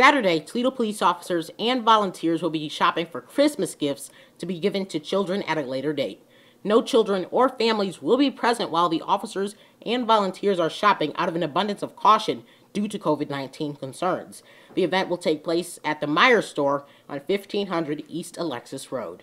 Saturday, Toledo police officers and volunteers will be shopping for Christmas gifts to be given to children at a later date. No children or families will be present while the officers and volunteers are shopping out of an abundance of caution due to COVID-19 concerns. The event will take place at the Meijer store on 1500 East Alexis Road.